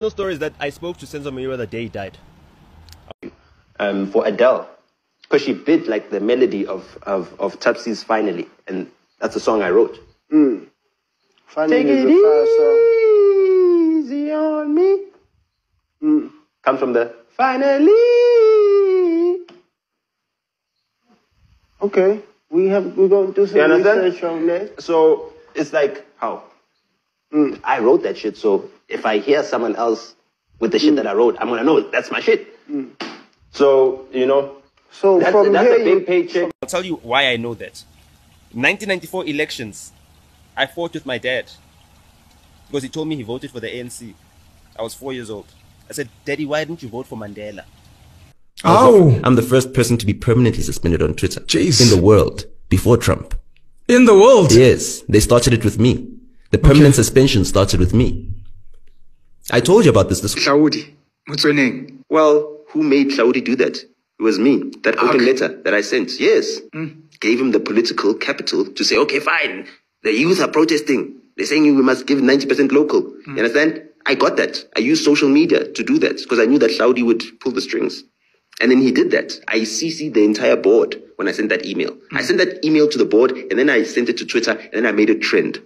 The story is that I spoke to Senzo Moyo the day he died. For Adele, because she bit like the melody of Tupsi's Finally, and that's a song I wrote. Mm. Finally, take it easy on me. Mm. Comes from the Finally. Okay, we're going to do some research on that. So it's like how I wrote that shit. So if I hear someone else with the shit that I wrote, I'm gonna know that's my shit. So, you know, that's a big paycheck. I'll tell you why I know that. 1994 elections, I fought with my dad because he told me he voted for the ANC. I was 4 years old. I said, Daddy, why didn't you vote for Mandela? Oh, I'm the first person to be permanently suspended on Twitter. Jeez. In the world, before Trump. In the world? Yes, they started it with me. The permanent suspension started with me. I told you about this. Saudi, what's your name? Well, who made Saudi do that? It was me. That open letter that I sent. Yes. Gave him the political capital to say, okay, fine. The youth are protesting. They're saying we must give 90% local. You understand? I got that. I used social media to do that because I knew that Saudi would pull the strings. And then he did that. I CC'd the entire board when I sent that email. I sent that email to the board and then I sent it to Twitter and then I made it trend.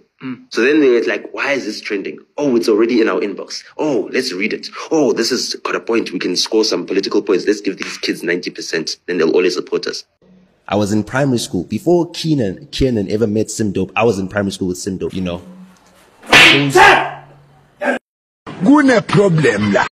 So then they were like, why is this trending? Oh, it's already in our inbox. Oh, let's read it. Oh, this has got a point. We can score some political points. Let's give these kids 90%. Then they'll always support us. I was in primary school. Before Keenan ever met Simdope, I was in primary school with Simdope, you know. Gune problem la.